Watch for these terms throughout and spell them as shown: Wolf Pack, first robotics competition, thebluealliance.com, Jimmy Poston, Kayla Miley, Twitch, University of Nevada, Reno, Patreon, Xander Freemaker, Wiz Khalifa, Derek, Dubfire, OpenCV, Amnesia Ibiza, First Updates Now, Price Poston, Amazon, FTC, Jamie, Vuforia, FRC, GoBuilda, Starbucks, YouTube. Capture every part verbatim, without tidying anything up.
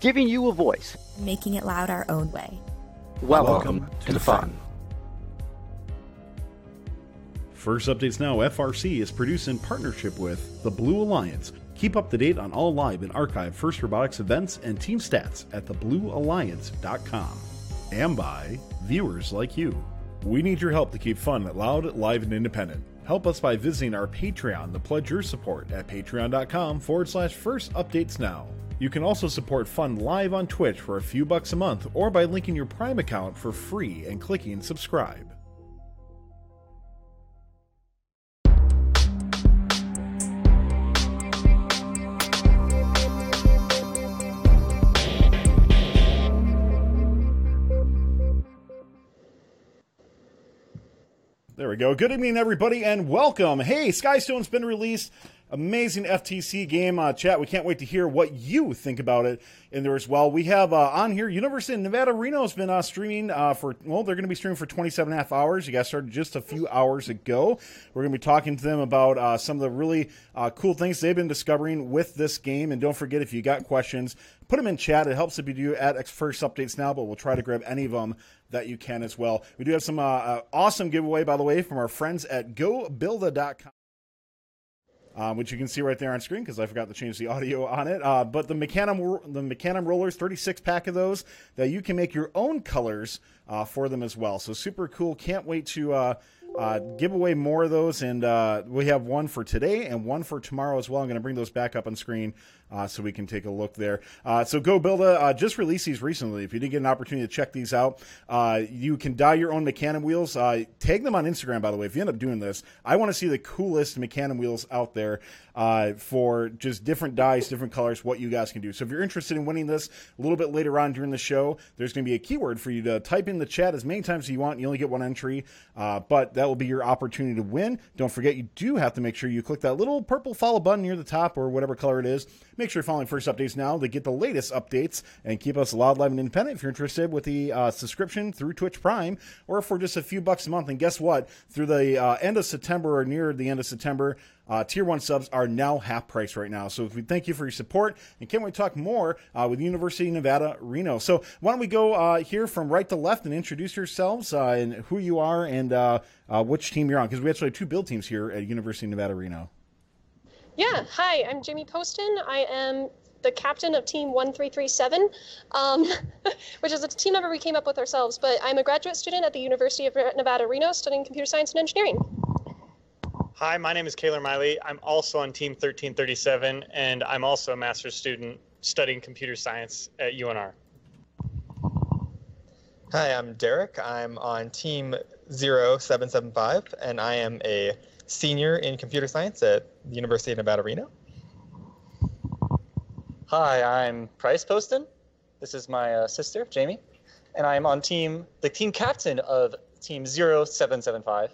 giving you a voice, making it loud our own way. Welcome, Welcome to, to the fun. fun. First Updates Now F R C is produced in partnership with the Blue Alliance. Keep up to date on all live and archive First Robotics events and team stats at the blue alliance dot com. And by viewers like you. We need your help to keep fun loud, live, and independent. Help us by visiting our Patreon to pledge your support at patreon.com forward slash first updates now. You can also support fun live on Twitch for a few bucks a month or by linking your Prime account for free and clicking subscribe. There we go. Good evening, everybody, and welcome. Hey, Skystone's been released. Amazing F T C game. Uh, chat, we can't wait to hear what you think about it in there as well. We have uh, on here, University of Nevada, Reno has been uh, streaming uh, for, well, they're going to be streaming for twenty-seven and a half hours. You guys started just a few hours ago. We're going to be talking to them about uh, some of the really uh, cool things they've been discovering with this game. And don't forget, if you got questions, put them in chat. It helps if you do at First Updates Now, but we'll try to grab any of them that you can as well. We do have some uh, uh, awesome giveaway, by the way, from our friends at go builda dot com, um, which you can see right there on screen because I forgot to change the audio on it. Uh, but the Mecanum, the Mecanum rollers, thirty-six pack of those that you can make your own colors uh, for them as well. So super cool. Can't wait to uh, uh, give away more of those. And uh, we have one for today and one for tomorrow as well. I'm going to bring those back up on screen Uh, so we can take a look there. Uh, so GoBuilda uh, just released these recently. If you didn't get an opportunity to check these out, uh, you can dye your own Mecanum wheels. Uh, tag them on Instagram, by the way, if you end up doing this. I want to see the coolest Mecanum wheels out there uh, for just different dyes, different colors, what you guys can do. So if you're interested in winning this, a little bit later on during the show, there's going to be a keyword for you to type in the chat as many times as you want. You only get one entry, uh, but that will be your opportunity to win. Don't forget, you do have to make sure you click that little purple follow button near the top or whatever color it is. Make sure you're following First Updates Now to get the latest updates and keep us loud, live, and independent. If you're interested with the uh, subscription through Twitch Prime or for just a few bucks a month. And guess what? Through the uh, end of September or near the end of September, uh, Tier one subs are now half price right now. So we thank you for your support. And can't wait to talk more uh, with University of Nevada, Reno. So why don't we go uh, here from right to left and introduce yourselves uh, and who you are and uh, uh, which team you're on. Because we actually have two build teams here at University of Nevada, Reno. Yeah, hi, I'm Jimmy Poston. I am the captain of Team one three three seven, um, which is a team number we came up with ourselves, but I'm a graduate student at the University of Nevada, Reno, studying computer science and engineering. Hi, my name is Kayla Miley. I'm also on Team thirteen thirty-seven, and I'm also a master's student studying computer science at U N R. Hi, I'm Derek. I'm on Team zero seven seven five, and I am a senior in computer science at the University of Nevada, Reno. Hi, I'm Price Poston. This is my uh, sister, Jamie, and I'm on team, the team captain of Team zero seven seven five.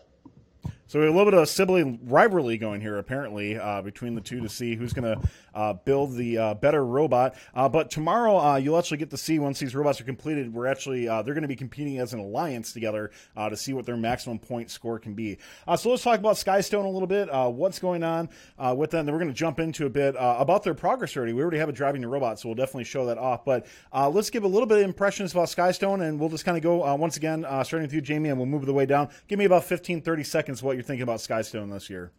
So we have a little bit of a sibling rivalry going here, apparently, uh, between the two to see who's going to uh, build the uh, better robot. Uh, but tomorrow, uh, you'll actually get to see once these robots are completed. We're actually uh, they're going to be competing as an alliance together uh, to see what their maximum point score can be. Uh, so let's talk about Skystone a little bit. Uh, what's going on uh, with them? Then we're going to jump into a bit uh, about their progress already. We already have a driving the robot, so we'll definitely show that off. But uh, let's give a little bit of impressions about Skystone, and we'll just kind of go uh, once again uh, starting with you, Jamie, and we'll move the way down. Give me about fifteen, thirty seconds. What you're thinking about Skystone this year?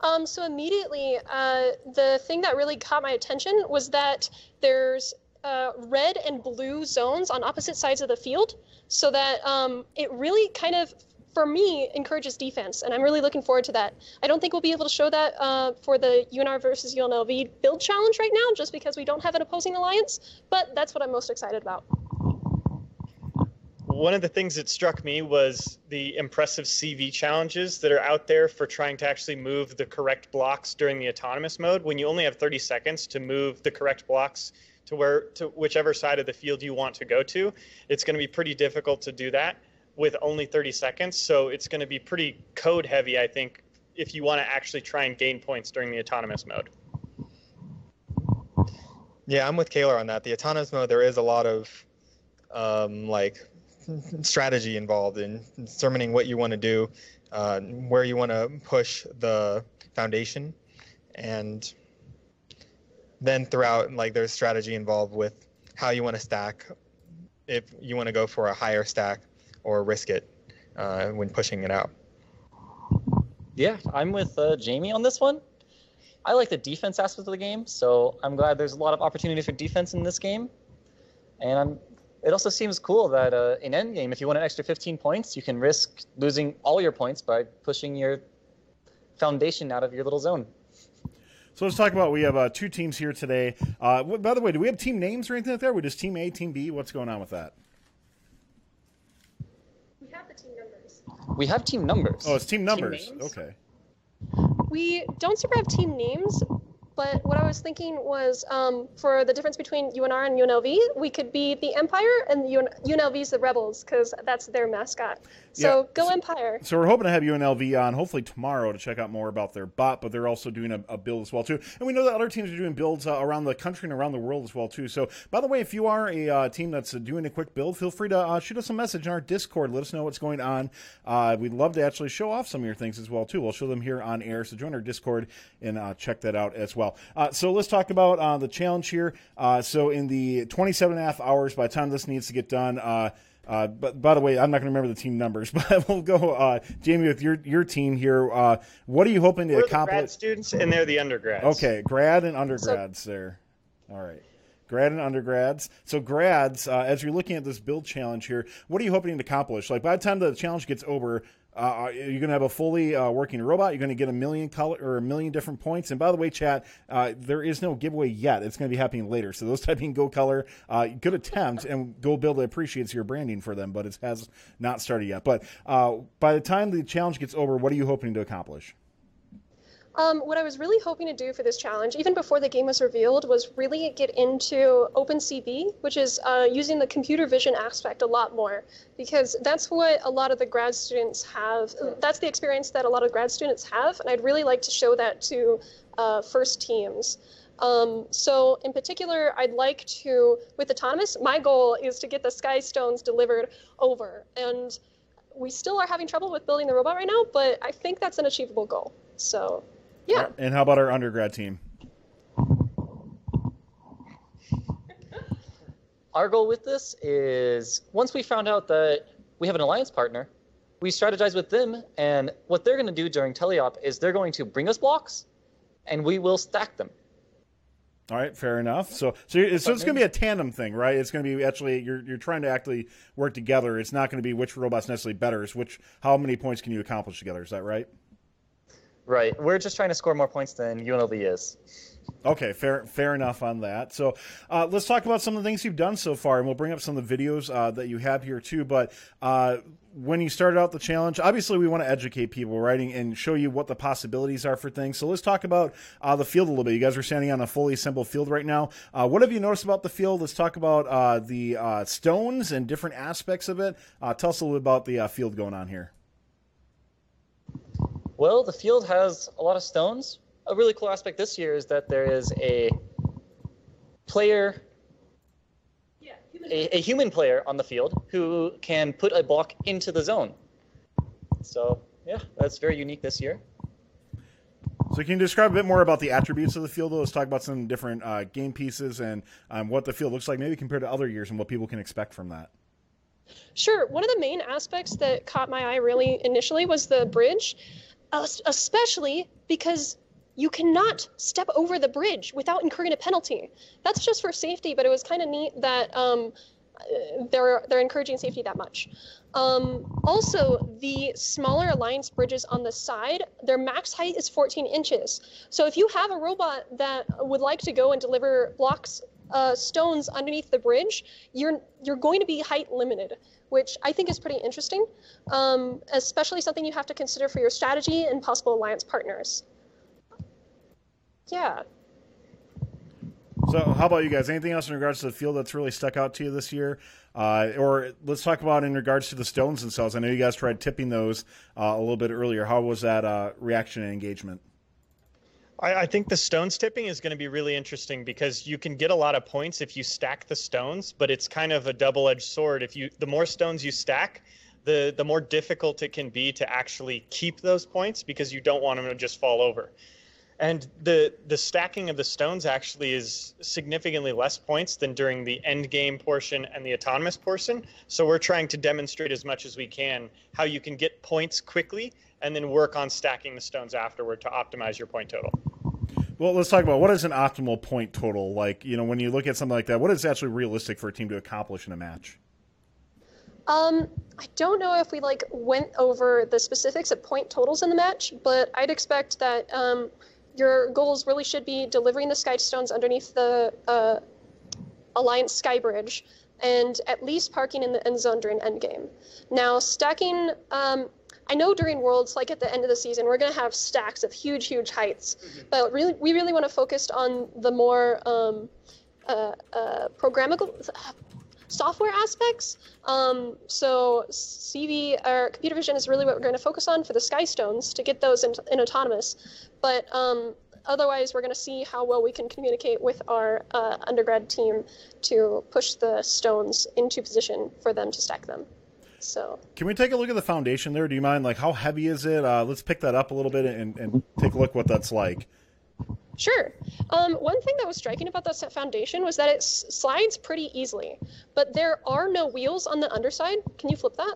Um, so immediately, uh, the thing that really caught my attention was that there's uh, red and blue zones on opposite sides of the field, so that um, it really kind of, for me, encourages defense, and I'm really looking forward to that. I don't think we'll be able to show that uh, for the U N R versus U N L V build challenge right now, just because we don't have an opposing alliance, but that's what I'm most excited about. One of the things that struck me was the impressive C V challenges that are out there for trying to actually move the correct blocks during the autonomous mode when you only have thirty seconds to move the correct blocks to where to whichever side of the field you want to go to. It's going to be pretty difficult to do that with only thirty seconds. So it's going to be pretty code heavy, I think, if you want to actually try and gain points during the autonomous mode. Yeah, I'm with Kayla on that. The autonomous mode, there is a lot of um, like strategy involved in determining what you want to do, uh, where you want to push the foundation, and then throughout, like, there's strategy involved with how you want to stack, if you want to go for a higher stack or risk it uh, when pushing it out. Yeah, I'm with uh, Jamie on this one. I like the defense aspect of the game, so I'm glad there's a lot of opportunity for defense in this game. And I'm, it also seems cool that uh, in endgame, if you want an extra fifteen points, you can risk losing all your points by pushing your foundation out of your little zone. So let's talk about, we have uh, two teams here today. Uh, by the way, do we have team names or anything like that? We're just team A, team B. What's going on with that? We have the team numbers. We have team numbers. Oh, it's team numbers. Team okay. We don't super have team names, but what I was thinking was um, for the difference between U N R and U N L V, we could be the Empire and the U N L V's the Rebels, because that's their mascot. So yeah. Go Empire. So we're hoping to have U N L V on hopefully tomorrow to check out more about their bot, but they're also doing a, a build as well, too. And we know that other teams are doing builds uh, around the country and around the world as well, too. So, by the way, if you are a uh, team that's uh, doing a quick build, feel free to uh, shoot us a message in our Discord. Let us know what's going on. Uh, we'd love to actually show off some of your things as well, too. We'll show them here on air. So join our Discord and uh, check that out as well. Uh, so let's talk about uh, the challenge here. Uh, so in the twenty-seven and a half hours, by the time this needs to get done, uh, uh, but by the way, I'm not going to remember the team numbers, but we'll go, uh, Jamie, with your your team here. Uh, what are you hoping to We're accomplish? The grad students and they're the undergrads. Okay, grad and undergrads so- there. All right. Grad and undergrads. So grads, uh, as you're looking at this build challenge here, what are you hoping to accomplish? Like by the time the challenge gets over, Uh, you're going to have a fully uh, working robot. You're going to get a million color or a million different points. And by the way, chat, uh, there is no giveaway yet. It's going to be happening later. So those typing Go Color, uh, good attempt, and GoBuilda appreciates your branding for them, but it has not started yet. But uh, by the time the challenge gets over, what are you hoping to accomplish? Um, what I was really hoping to do for this challenge, even before the game was revealed, was really get into OpenCV, which is uh, using the computer vision aspect a lot more, because that's what a lot of the grad students have. That's the experience that a lot of grad students have, and I'd really like to show that to uh, first teams. Um, so in particular, I'd like to, with Autonomous, my goal is to get the Skystones delivered over. And we still are having trouble with building the robot right now, but I think that's an achievable goal. So. Yeah. And how about our undergrad team? Our goal with this is once we found out that we have an alliance partner, we strategize with them, and what they're going to do during teleop is they're going to bring us blocks, and we will stack them. All right, fair enough. So, so, you're, so it's going to be a tandem thing, right? It's going to be actually you're you're trying to actually work together. It's not going to be which robot's necessarily better. It's which how many points can you accomplish together? Is that right? Right. We're just trying to score more points than U N L V is. Okay, fair fair enough on that. So uh, let's talk about some of the things you've done so far, and we'll bring up some of the videos uh, that you have here too. But uh, when you started out the challenge, obviously we want to educate people, right, and show you what the possibilities are for things. So let's talk about uh, the field a little bit. You guys are standing on a fully assembled field right now. Uh, what have you noticed about the field? Let's talk about uh, the uh, stones and different aspects of it. Uh, tell us a little bit about the uh, field going on here. Well, the field has a lot of stones. A really cool aspect this year is that there is a player, yeah, human. A, a human player on the field who can put a block into the zone. So, yeah, that's very unique this year. So can you describe a bit more about the attributes of the field? Let's talk about some different uh, game pieces and um, what the field looks like, maybe compared to other years and what people can expect from that. Sure. One of the main aspects that caught my eye really initially was the bridge. Uh, especially because you cannot step over the bridge without incurring a penalty. That's just for safety, but it was kind of neat that um, they're they're encouraging safety that much. Um, also, the smaller alliance bridges on the side, their max height is fourteen inches. So if you have a robot that would like to go and deliver blocks, uh, stones underneath the bridge, you're you're going to be height limited, which I think is pretty interesting, um, especially something you have to consider for your strategy and possible alliance partners. Yeah. So how about you guys? Anything else in regards to the field that's really stuck out to you this year? Uh, or let's talk about in regards to the stones themselves. I know you guys tried tipping those uh, a little bit earlier. How was that uh, reaction and engagement? I, I think the stones tipping is going to be really interesting because you can get a lot of points if you stack the stones, but it's kind of a double-edged sword. If you, the more stones you stack, the, the more difficult it can be to actually keep those points because you don't want them to just fall over. And the the stacking of the stones actually is significantly less points than during the end game portion and the autonomous portion. So we're trying to demonstrate as much as we can how you can get points quickly and then work on stacking the stones afterward to optimize your point total. Well, let's talk about what is an optimal point total. Like, you know, when you look at something like that, what is actually realistic for a team to accomplish in a match? Um, I don't know if we like went over the specifics of point totals in the match, but I'd expect that um, your goals really should be delivering the Skystones underneath the uh, Alliance Sky Bridge and at least parking in the end zone during endgame. Now, stacking, um, I know during Worlds, like at the end of the season, we're going to have stacks of huge, huge heights, mm-hmm. but really, we really want to focus on the more um, uh, uh, programmable uh, software aspects. Um, so C V or computer vision is really what we're going to focus on for the Skystones to get those in, in autonomous. But um, otherwise, we're going to see how well we can communicate with our uh, undergrad team to push the stones into position for them to stack them. So can we take a look at the foundation there? Do you mind? Like, how heavy is it? Uh, let's pick that up a little bit and, and take a look what that's like. Sure. Um, one thing that was striking about that foundation was that it s- slides pretty easily, but there are no wheels on the underside. Can you flip that?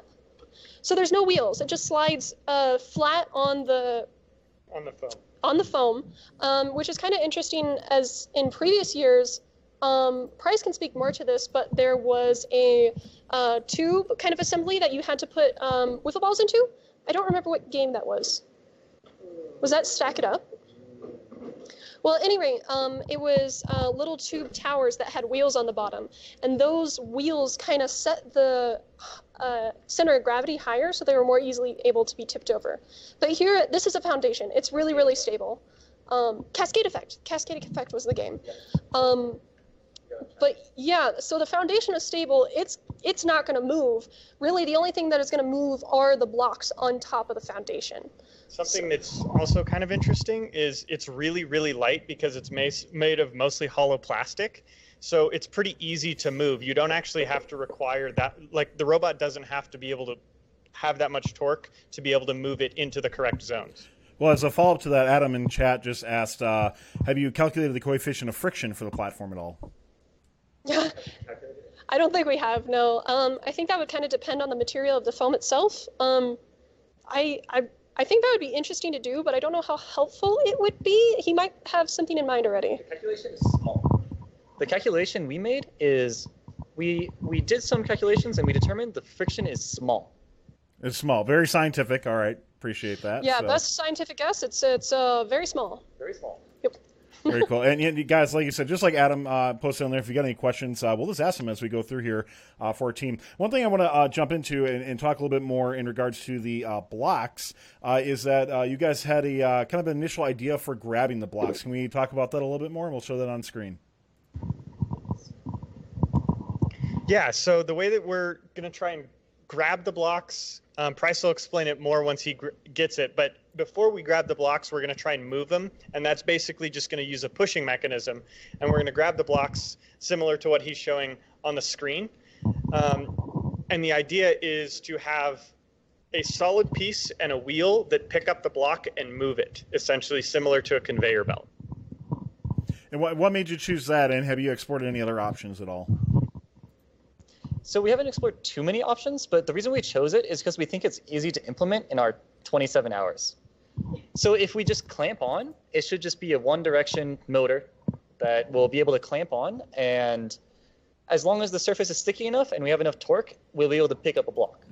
So there's no wheels. It just slides uh, flat on the on the foam. On the foam, um, which is kind of interesting. As in previous years, um, Price can speak more to this, but there was a uh, tube kind of assembly that you had to put um, wiffle balls into. I don't remember what game that was. Was that Stack It Up? Well, anyway, um, it was uh, little tube towers that had wheels on the bottom, and those wheels kind of set the uh, center of gravity higher, so they were more easily able to be tipped over. But here, this is a foundation. It's really, really stable. Um, Cascade Effect. Cascade Effect was the game. Um, But yeah, so the foundation is stable. It's it's not going to move. Really, the only thing that is going to move are the blocks on top of the foundation. Something so. That's also kind of interesting is it's really, really light because it's mas- made of mostly hollow plastic. So it's pretty easy to move. You don't actually have to require that. Like, the robot doesn't have to be able to have that much torque to be able to move it into the correct zones. Well, as a follow-up to that, Adam in chat just asked, uh, have you calculated the coefficient of friction for the platform at all? Yeah, I don't think we have, no. Um, I think that would kind of depend on the material of the foam itself. Um, I, I I think that would be interesting to do, but I don't know how helpful it would be. He might have something in mind already. The calculation is small. The calculation we made is we we did some calculations and we determined the friction is small. It's small. Very scientific. All right. Appreciate that. Yeah, so. Best scientific guess. It's, it's uh, very small. Very small. Yep. Very cool. And, and guys, like you said, just like Adam uh, posted on there, if you got any questions, uh, we'll just ask them as we go through here uh, for our team. One thing I want to uh, jump into and, and talk a little bit more in regards to the uh, blocks uh, is that uh, you guys had a uh, kind of an initial idea for grabbing the blocks. Can we talk about that a little bit more? And we'll show that on screen. Yeah, so the way that we're going to try and grab the blocks, um, Price will explain it more once he gr- gets it, but before we grab the blocks, we're going to try and move them, and that's basically just going to use a pushing mechanism, and we're going to grab the blocks similar to what he's showing on the screen. Um, and the idea is to have a solid piece and a wheel that pick up the block and move it, essentially similar to a conveyor belt. And what, what made you choose that, and have you explored any other options at all? So we haven't explored too many options, but the reason we chose it is because we think it's easy to implement in our twenty-seven hours. So if we just clamp on, it should just be a one-direction motor that will be able to clamp on, and as long as the surface is sticky enough and we have enough torque, we'll be able to pick up a block.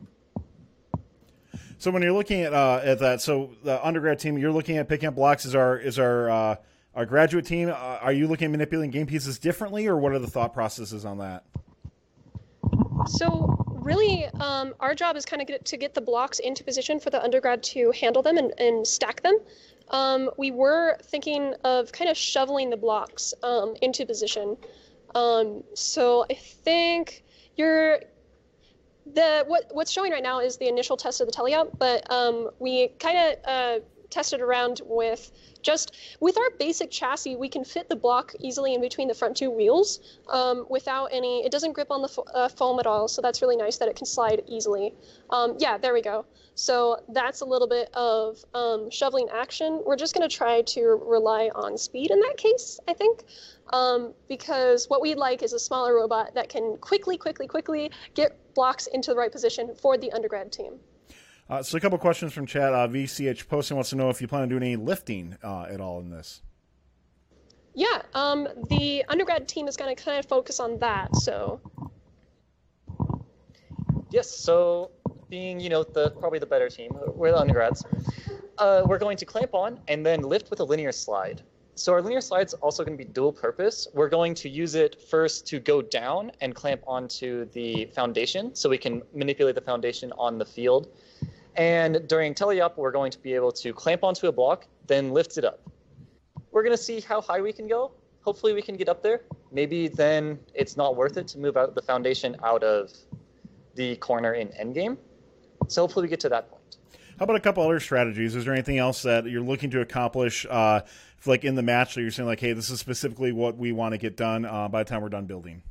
So when you're looking at uh, at that, so the undergrad team, you're looking at picking up blocks. Is our is our uh, our graduate team? Uh, are you looking at manipulating game pieces differently, or what are the thought processes on that? So really, um, our job is kind of get, to get the blocks into position for the undergrad to handle them and, and stack them. Um, we were thinking of kind of shoveling the blocks um, into position. Um, so I think you're the what what's showing right now is the initial test of the teleop, but um, we kind of uh, tested around with just with our basic chassis. We can fit the block easily in between the front two wheels um, without any, it doesn't grip on the fo uh, foam at all. So that's really nice that it can slide easily. Um, yeah, there we go. So that's a little bit of um, shoveling action. We're just going to try to rely on speed in that case, I think, um, because what we'd like is a smaller robot that can quickly, quickly, quickly get blocks into the right position for the undergrad team. Uh, so a couple questions from chat. Uh, V C H Poston wants to know if you plan on doing any lifting uh, at all in this. Yeah, um, the undergrad team is going to kind of focus on that. So, yes, so being, you know, the probably the better team, we're the undergrads. Uh, we're going to clamp on and then lift with a linear slide. So our linear slide's also going to be dual purpose. We're going to use it first to go down and clamp onto the foundation so we can manipulate the foundation on the field. And during tele-up, we're going to be able to clamp onto a block, then lift it up. We're going to see how high we can go. Hopefully we can get up there. Maybe then it's not worth it to move out the foundation out of the corner in endgame. So hopefully we get to that point. How about a couple other strategies? Is there anything else that you're looking to accomplish uh, like in the match that you're saying, like, hey, this is specifically what we want to get done uh, by the time we're done building?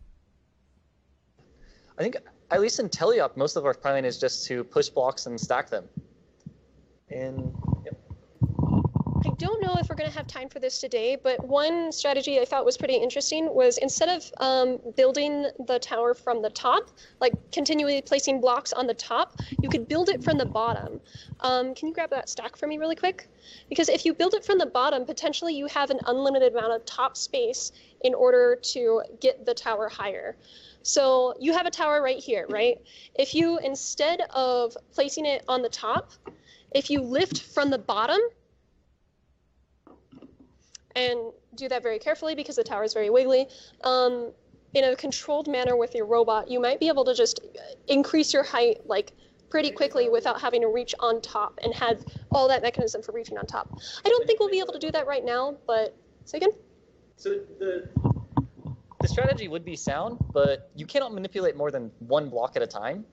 I think... At least in tele-op, most of our plan is just to push blocks and stack them. And yep. I don't know if we're going to have time for this today, but one strategy I thought was pretty interesting was instead of um, building the tower from the top, like continually placing blocks on the top, you could build it from the bottom. Um, can you grab that stack for me really quick? Because if you build it from the bottom, potentially you have an unlimited amount of top space in order to get the tower higher. So you have a tower right here, right? If you, instead of placing it on the top, if you lift from the bottom and do that very carefully because the tower is very wiggly, um, in a controlled manner with your robot, you might be able to just increase your height like pretty quickly without having to reach on top and have all that mechanism for reaching on top. I don't think we'll be able to do that right now, but say again? So the... The strategy would be sound, but you cannot manipulate more than one block at a time.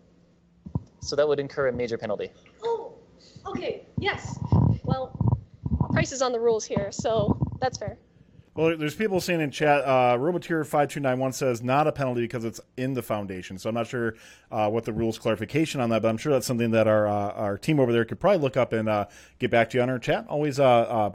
So that would incur a major penalty. Oh, okay, yes. Well, Price is on the rules here, so that's fair. Well, there's people saying in chat, uh, Robotier five two nine one says not a penalty because it's in the foundation. So I'm not sure uh, what the rules clarification on that, but I'm sure that's something that our, uh, our team over there could probably look up and uh, get back to you on our chat. Always uh, uh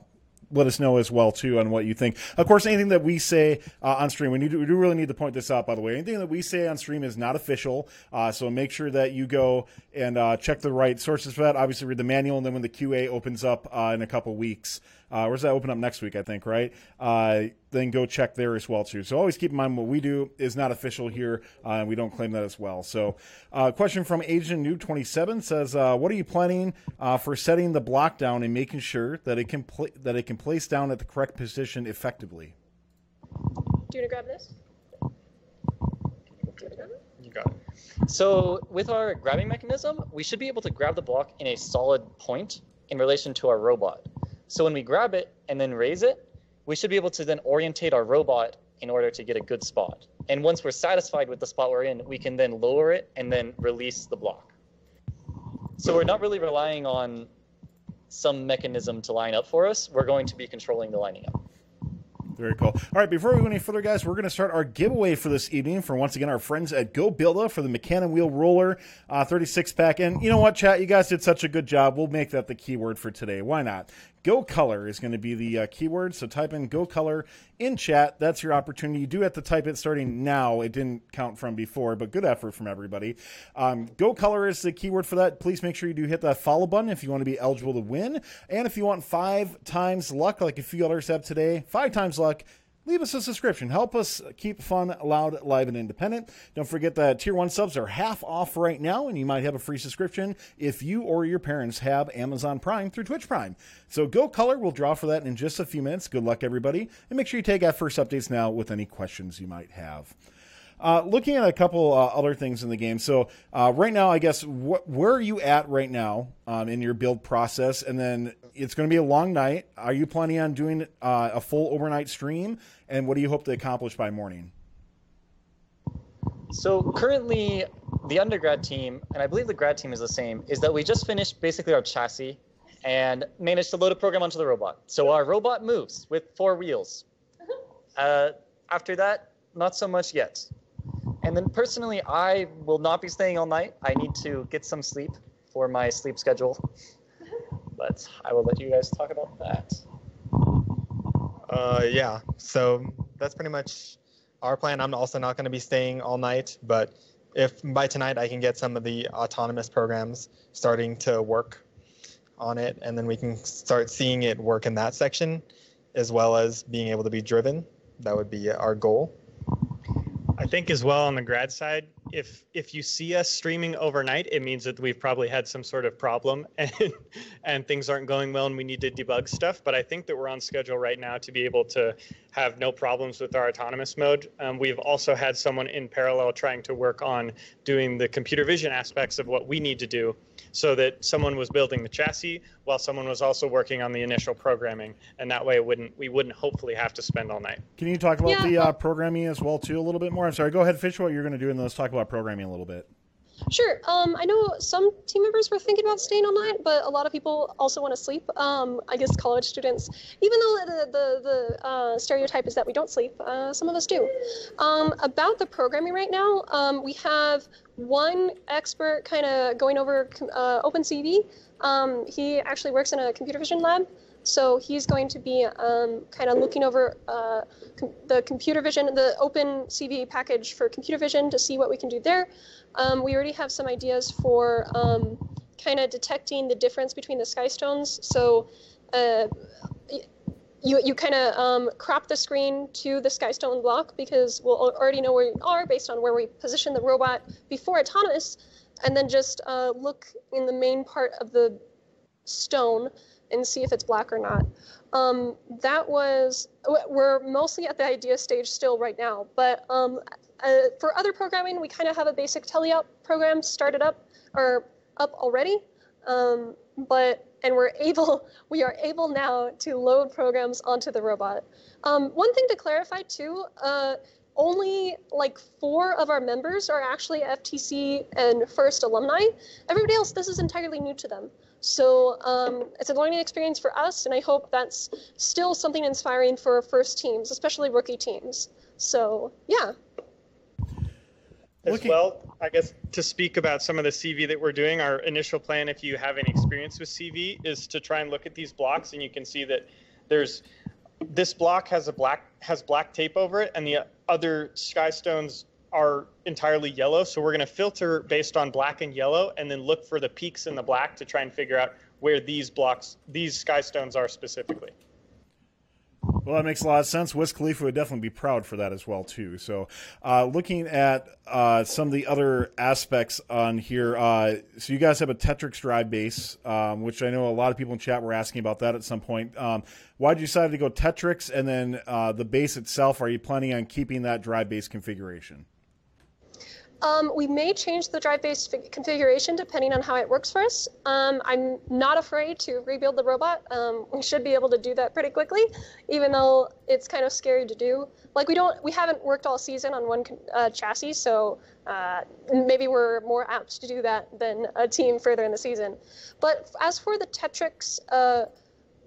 let us know as well, too, on what you think. Of course, anything that we say uh, on stream, we, need to, we do really need to point this out, by the way. Anything that we say on stream is not official, uh, so make sure that you go and uh, check the right sources for that. Obviously, read the manual, and then when the Q A opens up uh, in a couple weeks, uh, where's that open up next week, I think, right? Uh, then go check there as well, too. So always keep in mind what we do is not official here, uh, and we don't claim that as well. So a uh, question from Agent Noob twenty-seven says, uh, what are you planning uh, for setting the block down and making sure that it can pl- that it can place down at the correct position effectively? Do you want to grab this? You got it. So with our grabbing mechanism, we should be able to grab the block in a solid point in relation to our robot. So when we grab it and then raise it, we should be able to then orientate our robot in order to get a good spot. And once we're satisfied with the spot we're in, we can then lower it and then release the block. So we're not really relying on some mechanism to line up for us. We're going to be controlling the lining up. Very cool. All right, before we go any further, guys, we're going to start our giveaway for this evening for, once again, our friends at GoBuilda for the Mecanum Wheel Roller uh, thirty-six pack. And you know what, chat? You guys did such a good job. We'll make that the keyword for today. Why not? Go Color is going to be the uh, keyword. So type in Go Color in chat. That's your opportunity. You do have to type it starting now. It didn't count from before, but good effort from everybody. Um, Go Color is the keyword for that. Please make sure you do hit that follow button if you want to be eligible to win. And if you want five times luck, like a few others have today, five times luck, leave us a subscription. Help us keep fun, loud, live, and independent. Don't forget that Tier one subs are half off right now, and you might have a free subscription if you or your parents have Amazon Prime through Twitch Prime. So Go Color. We'll draw for that in just a few minutes. Good luck, everybody. And make sure you take out first updates now with any questions you might have. Uh, looking at a couple uh, other things in the game. So uh, right now, I guess, wh- where are you at right now um, in your build process? And then it's going to be a long night. Are you planning on doing uh, a full overnight stream? And what do you hope to accomplish by morning? So currently, the undergrad team, and I believe the grad team is the same, is that we just finished basically our chassis and managed to load a program onto the robot. So our robot moves with four wheels. Uh, after that, not so much yet. And then personally, I will not be staying all night. I need to get some sleep for my sleep schedule. But I will let you guys talk about that. Uh, yeah, so that's pretty much our plan. I'm also not going to be staying all night, but if by tonight I can get some of the autonomous programs starting to work on it, and then we can start seeing it work in that section, as well as being able to be driven. That would be our goal. I think as well on the grad side, if if you see us streaming overnight, it means that we've probably had some sort of problem and and things aren't going well and we need to debug stuff. But I think that we're on schedule right now to be able to have no problems with our autonomous mode. Um, we've also had someone in parallel trying to work on doing the computer vision aspects of what we need to do, so that someone was building the chassis while someone was also working on the initial programming, and that way it wouldn't we wouldn't hopefully have to spend all night. Can you talk about yeah. the uh, programming as well too a little bit more? I'm sorry, go ahead, Fish, what you're going to do, and let's talk about programming a little bit. Sure. Um, I know some team members were thinking about staying all night, but a lot of people also want to sleep. Um, I guess college students, even though the the, the uh, stereotype is that we don't sleep, uh, some of us do. Um, about the programming right now, um, we have one expert kind of going over uh, OpenCV. Um, he actually works in a computer vision lab. So he's going to be um, kind of looking over uh, com- the computer vision, the OpenCV package for computer vision, to see what we can do there. Um, we already have some ideas for um, kind of detecting the difference between the Skystones. So uh, you you kind of um, crop the screen to the Skystone block, because we'll already know where we are based on where we position the robot before autonomous, and then just uh, look in the main part of the stone and see if it's black or not. Um, that was, we're mostly at the idea stage still right now, but um, uh, for other programming, we kind of have a basic teleop program started up, or up already, um, but, and we're able, we are able now to load programs onto the robot. Um, one thing to clarify too, uh, only like four of our members are actually F T C and FIRST alumni. Everybody else, this is entirely new to them. So um, it's a learning experience for us, and I hope that's still something inspiring for FIRST teams, especially rookie teams. So, yeah. As Looking- well, I guess to speak about some of the C V that we're doing, our initial plan, if you have any experience with C V, is to try and look at these blocks, and you can see that there's this block has a black has black tape over it, and the other Skystones are entirely yellow. So we're going to filter based on black and yellow, and then look for the peaks in the black to try and figure out where these blocks, these Skystones are specifically. Well, that makes a lot of sense. Wiz Khalifa would definitely be proud for that as well, too. So uh, looking at uh, some of the other aspects on here, uh, so you guys have a Tetrix drive base, um, which I know a lot of people in chat were asking about that at some point. Um, why did you decide to go Tetrix? And then uh, the base itself, are you planning on keeping that drive base configuration? Um, we may change the drive-based f- configuration depending on how it works for us. Um, I'm not afraid to rebuild the robot. Um, we should be able to do that pretty quickly, even though it's kind of scary to do. Like we don't, we haven't worked all season on one uh, chassis, so uh, maybe we're more apt to do that than a team further in the season. But as for the Tetrix uh,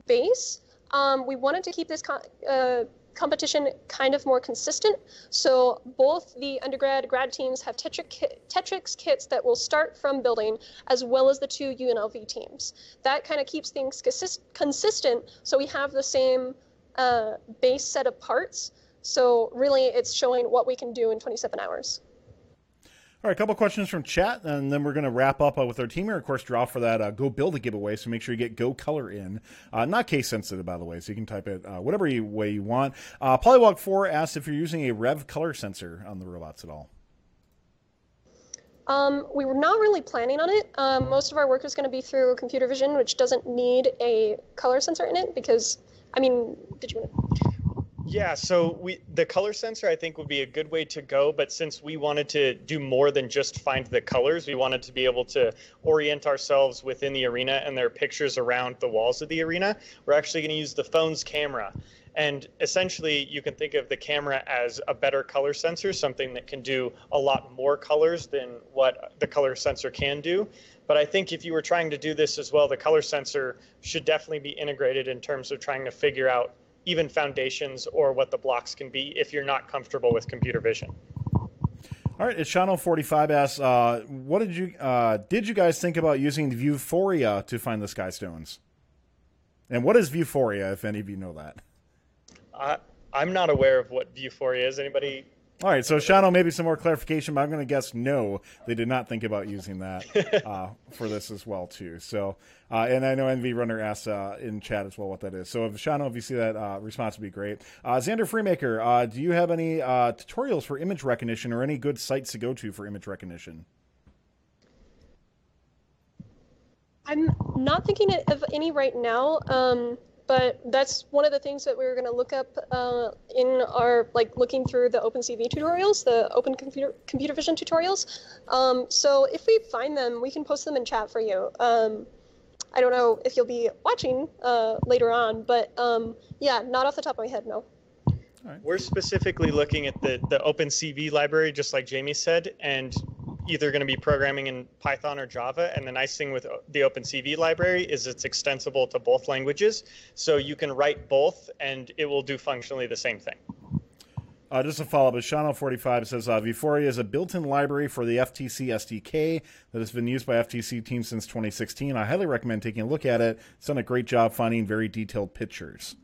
base, um, we wanted to keep this Con- uh, competition kind of more consistent. So both the undergrad grad teams have Tetrix kits that will start from building, as well as the two U N L V teams. That kind of keeps things consist- consistent. So we have the same uh, base set of parts. So really it's showing what we can do in twenty-seven hours. All right, a couple questions from chat, and then we're going to wrap up uh, with our team here. Of course, draw for that uh, Go Build a giveaway, so make sure you get Go Color in. Uh, not case sensitive, by the way, so you can type it uh, whatever you, way you want. Uh, Polywog four asks if you're using a Rev color sensor on the robots at all. Um, we were not really planning on it. Um, most of our work is going to be through computer vision, which doesn't need a color sensor in it because, I mean, did you want to... Yeah, so we, the color sensor, I think, would be a good way to go. But since we wanted to do more than just find the colors, we wanted to be able to orient ourselves within the arena, and there are pictures around the walls of the arena. We're actually going to use the phone's camera And essentially, you can think of the camera as a better color sensor, something that can do a lot more colors than what the color sensor can do. But I think if you were trying to do this as well, the color sensor should definitely be integrated in terms of trying to figure out even foundations or what the blocks can be if you're not comfortable with computer vision. All right, Ishano forty-five asks, uh, what did you uh, did you guys think about using the Vuforia to find the Skystones? And what is Vuforia, if any of you know that? Uh, I'm not aware of what Vuforia is. Anybody? All right, so Shano, maybe some more clarification, but I'm going to guess no, they did not think about using that uh, for this as well, too. So, uh, and I know N V Runner asked uh, in chat as well what that is. So, if, Shano, if you see that uh, response, would be great. Uh, Xander Freemaker, uh, do you have any uh, tutorials for image recognition or any good sites to go to for image recognition? I'm not thinking of any right now. Um... But that's one of the things that we were going to look up uh, in our, like, looking through the OpenCV tutorials, the Open Computer Computer Vision tutorials. Um, so if we find them, we can post them in chat for you. Um, I don't know if you'll be watching uh, later on, but um, yeah, not off the top of my head, no. All right. We're specifically looking at the, the OpenCV library, just like Jamie said, and either going to be programming in Python or Java. And the nice thing with the OpenCV library is it's extensible to both languages. So you can write both and it will do functionally the same thing. Uh, just a follow-up, Shano forty-five says, uh, Vuforia is a built-in library for the F T C S D K that has been used by F T C teams since twenty sixteen. I highly recommend taking a look at it. It's done a great job finding very detailed pictures.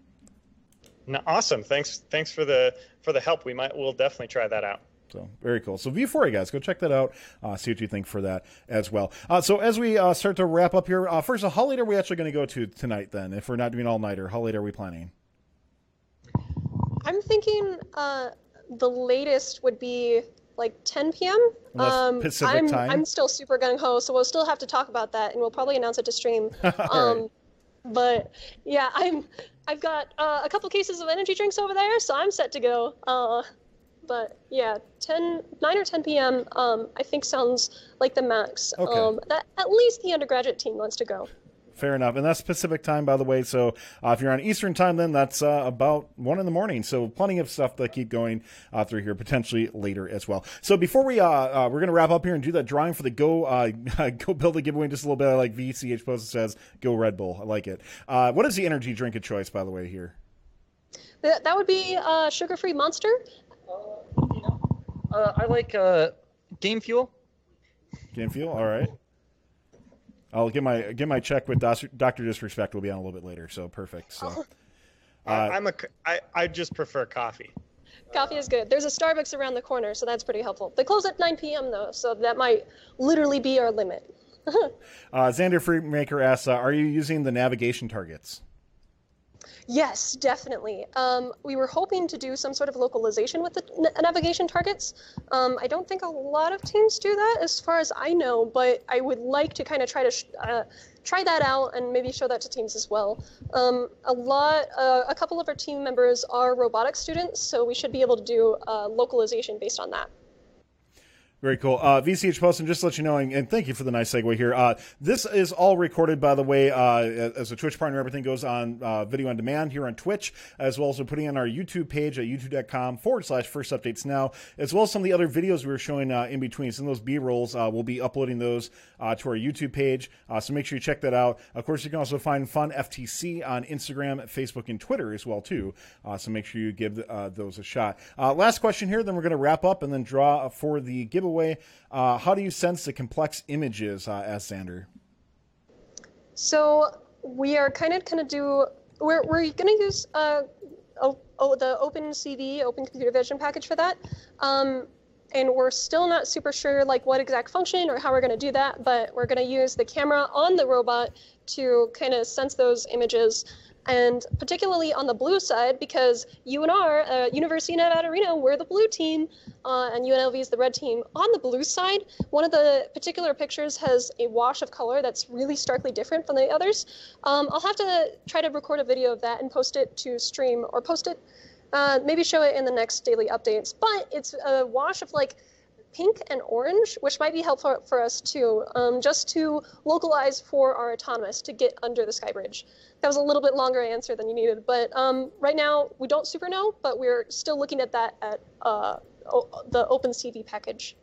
Now, awesome. Thanks thanks for the for the help. We might we'll definitely try that out. So very cool. So Vuforia, guys, go check that out. Uh, see what you think for that as well. Uh, so as we uh, start to wrap up here, uh, first, how late are we actually going to go to tonight then? If we're not doing all nighter, how late are we planning? I'm thinking uh, the latest would be like ten p.m. Um, Pacific I'm, time. I'm still super gung-ho, so we'll still have to talk about that, and we'll probably announce it to stream. um, right. But yeah, I'm I've got uh, a couple cases of energy drinks over there, so I'm set to go. Uh, But yeah, ten, nine or ten p.m. Um, I think sounds like the max. Okay. Um, that at least the undergraduate team wants to go. Fair enough. And that's Pacific time, by the way. So uh, if you're on Eastern time, then that's uh, about one in the morning. So plenty of stuff that keep going uh, through here, potentially later as well. So before we, uh, uh, we're going to wrap up here and do that drawing for the Go uh, Go Build a giveaway just a little bit. I like V C H Post says, Go Red Bull. I like it. Uh, what is the energy drink of choice, by the way, here? That, that would be uh, Sugar-Free Monster. Uh, you know, uh, I like uh, Game Fuel. Game Fuel, all right. I'll get my get my check with Doctor Disrespect. We'll be on a little bit later, so perfect. So, oh. uh, I'm a I, I just prefer coffee. Coffee is good. There's a Starbucks around the corner, so that's pretty helpful. They close at nine p.m. though, so that might literally be our limit. uh, Xander Freemaker asks, uh, "Are you using the navigation targets?" Yes, definitely. Um, we were hoping to do some sort of localization with the n- navigation targets. Um, I don't think a lot of teams do that as far as I know, but I would like to kind of try to sh- uh, try that out and maybe show that to teams as well. Um, a lot, uh, a couple of our team members are robotics students, so we should be able to do uh, localization based on that. Very cool. Uh, V C H Poston, just to let you know, and, and thank you for the nice segue here. Uh, this is all recorded, by the way, uh, as a Twitch partner. Everything goes on uh, video on demand here on Twitch, as well as we're putting on our YouTube page at youtube.com forward slash first updates now, as well as some of the other videos we were showing uh, in between. Some of those B-rolls, uh, we'll be uploading those uh, to our YouTube page, uh, so make sure you check that out. Of course, you can also find Fun F T C on Instagram, Facebook, and Twitter as well, too, uh, so make sure you give uh, those a shot. Uh, last question here, then we're going to wrap up and then draw for the giveaway. Away. Uh, how do you sense the complex images, uh, asks Xander? So we are kind of going to do, we're, we're going to use uh, oh, oh, the OpenCV, Open Computer Vision package for that. Um, and we're still not super sure like what exact function or how we're going to do that, but we're going to use the camera on the robot to kind of sense those images. And particularly on the blue side, because U N R, uh, University of Nevada, Reno, we're the blue team, uh, and U N L V is the red team. On the blue side, one of the particular pictures has a wash of color that's really starkly different from the others. Um, I'll have to try to record a video of that and post it to stream, or post it, uh, maybe show it in the next daily updates. But it's a wash of like pink and orange, which might be helpful for us too, um, just to localize for our autonomous to get under the sky bridge. That was a little bit longer answer than you needed, but um, right now we don't super know, but we're still looking at that at uh, the OpenCV package.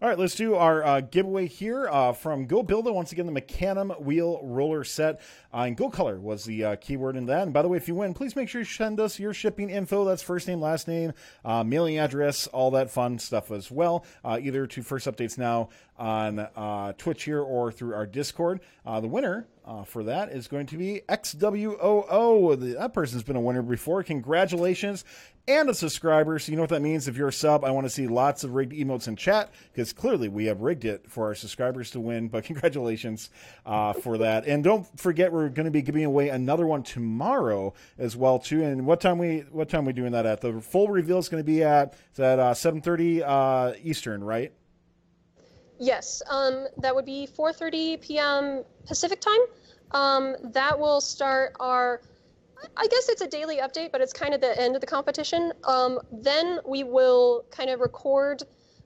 All right, let's do our uh, giveaway here uh, from GoBuilda. Once again, the Mecanum wheel roller set uh, and Go Color was the uh, keyword in that. And by the way, if you win, please make sure you send us your shipping info. That's first name, last name, uh, mailing address, all that fun stuff as well, uh, either to First Updates Now on uh, Twitch here or through our Discord. Uh, the winner uh, for that is going to be X W O O. That person's been a winner before. Congratulations. And a subscriber, so you know what that means. If you're a sub, I want to see lots of rigged emotes in chat, because clearly we have rigged it for our subscribers to win. But congratulations uh, for that. And don't forget, we're going to be giving away another one tomorrow as well, too. And what time we what time we doing that at? The full reveal is going to be at, is that uh, seven thirty uh, Eastern, right? Yes, um, that would be four thirty p.m. Pacific time. Um, that will start our... I guess it's a daily update, but it's kind of the end of the competition. Um, then we will kind of record,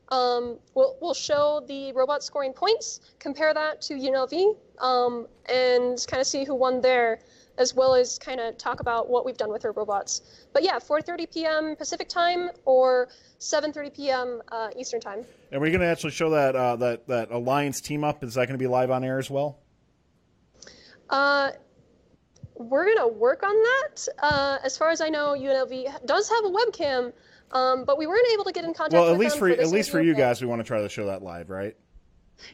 um, we'll, we'll show the robot scoring points, compare that to U N L V, um, and kind of see who won there, as well as kind of talk about what we've done with our robots. But yeah, four thirty p.m. Pacific time or seven thirty p.m. Uh, Eastern time. And we're going to actually show that, uh, that, that Alliance team up. Is that going to be live on air as well? Uh, We're going to work on that. Uh, as far as I know, U N L V does have a webcam, um, but we weren't able to get in contact well, with them. Well, at least interview. For you guys, we want to try to show that live, right?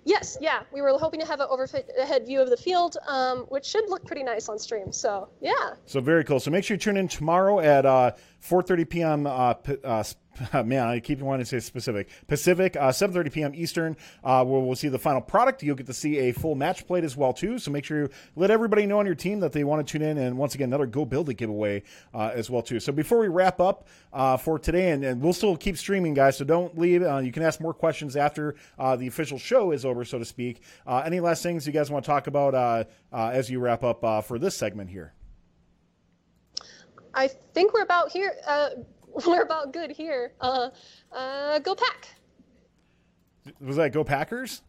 Yes, yeah. We were hoping to have an overhead view of the field, um, which should look pretty nice on stream. So, yeah. So, very cool. So, make sure you tune in tomorrow at uh, four thirty p.m. Uh, p- uh, man, I keep wanting to say specific. Pacific, uh, seven thirty p.m. Eastern, uh, where we'll see the final product. You'll get to see a full match plate as well, too. So make sure you let everybody know on your team that they want to tune in. And once again, another Go Builda giveaway uh, as well, too. So before we wrap up uh, for today, and, and we'll still keep streaming, guys, so don't leave. Uh, you can ask more questions after uh, the official show is over, so to speak. Uh, any last things you guys want to talk about uh, uh, as you wrap up uh, for this segment here? I think we're about here. Uh We're about good here. Uh, uh, go Pack. Was that Go Packers?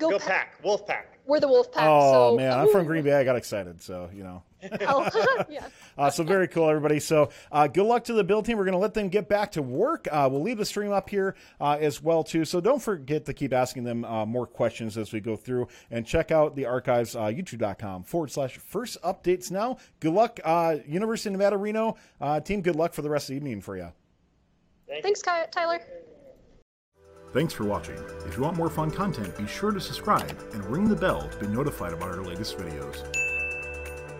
Go, go Pack. Pack. Wolf Pack. We're the Wolf Pack. Oh, so. Man. I'm from Green Bay. I got excited, so, you know. oh, yeah. Uh, so very cool, everybody. So uh, good luck to the build team. We're going to let them get back to work. Uh, we'll leave the stream up here uh, as well, too. So don't forget to keep asking them uh, more questions as we go through. And check out the archives, uh, youtube.com forward slash first updates now. Good luck, uh, University of Nevada, Reno. Uh, team, good luck for the rest of the evening for you. Thanks, Tyler. Thanks for watching. If you want more fun content, be sure to subscribe and ring the bell to be notified about our latest videos.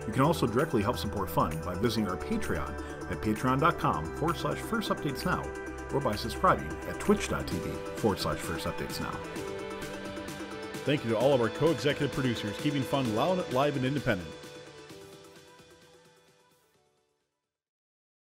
You can also directly help support Fun by visiting our Patreon at patreon.com forward slash first updates now or by subscribing at twitch.tv forward slash first updates now. Thank you to all of our co-executive producers keeping Fun loud, live, and independent.